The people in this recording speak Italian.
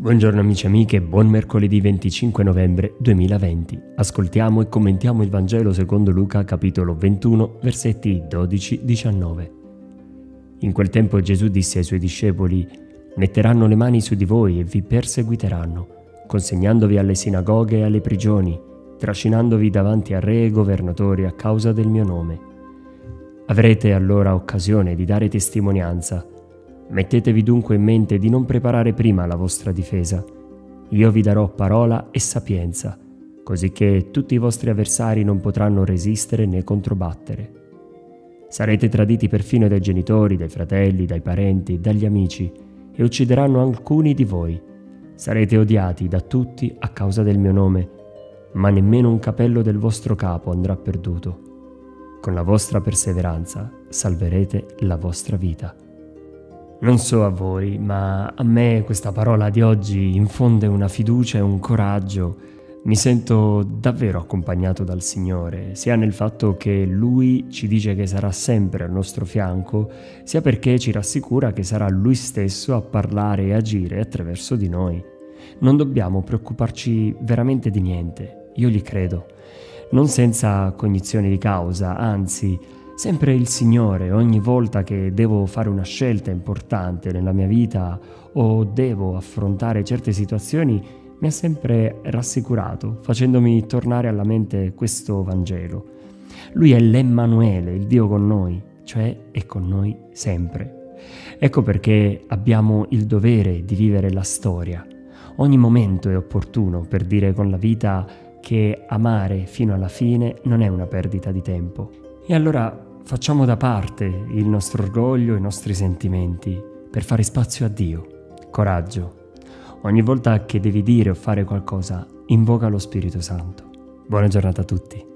Buongiorno amici e amiche, buon mercoledì 25 novembre 2020. Ascoltiamo e commentiamo il Vangelo secondo Luca, capitolo 21, versetti 12-19. In quel tempo Gesù disse ai suoi discepoli: «Metteranno le mani su di voi e vi perseguiteranno, consegnandovi alle sinagoghe e alle prigioni, trascinandovi davanti a re e governatori a causa del mio nome. Avrete allora occasione di dare testimonianza. Mettetevi dunque in mente di non preparare prima la vostra difesa. Io vi darò parola e sapienza, così che tutti i vostri avversari non potranno resistere né controbattere. Sarete traditi perfino dai genitori, dai fratelli, dai parenti, dagli amici, e uccideranno alcuni di voi. Sarete odiati da tutti a causa del mio nome, ma nemmeno un capello del vostro capo andrà perduto. Con la vostra perseveranza salverete la vostra vita». Non so a voi, ma a me questa parola di oggi infonde una fiducia e un coraggio. Mi sento davvero accompagnato dal Signore, sia nel fatto che Lui ci dice che sarà sempre al nostro fianco, sia perché ci rassicura che sarà Lui stesso a parlare e agire attraverso di noi. Non dobbiamo preoccuparci veramente di niente, io gli credo. Non senza cognizione di causa, anzi, sempre il Signore, ogni volta che devo fare una scelta importante nella mia vita o devo affrontare certe situazioni, mi ha sempre rassicurato, facendomi tornare alla mente questo Vangelo. Lui è l'Emmanuele, il Dio con noi, cioè è con noi sempre. Ecco perché abbiamo il dovere di vivere la storia. Ogni momento è opportuno per dire con la vita che amare fino alla fine non è una perdita di tempo. E allora facciamo da parte il nostro orgoglio, i nostri sentimenti, per fare spazio a Dio. Coraggio. Ogni volta che devi dire o fare qualcosa, invoca lo Spirito Santo. Buona giornata a tutti.